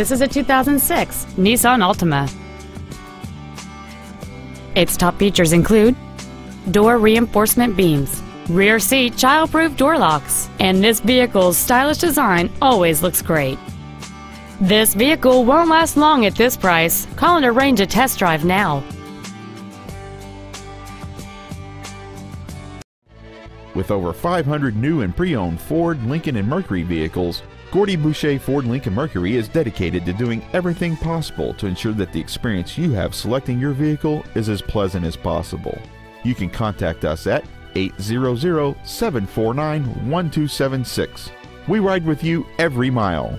This is a 2006 Nissan Altima. Its top features include door reinforcement beams, rear seat child-proof door locks, and this vehicle's stylish design always looks great. This vehicle won't last long at this price. Call and arrange a test drive now. With over 500 new and pre-owned Ford, Lincoln, and Mercury vehicles, Gordie Boucher Ford Lincoln Mercury is dedicated to doing everything possible to ensure that the experience you have selecting your vehicle is as pleasant as possible. You can contact us at 800-749-1276. We ride with you every mile.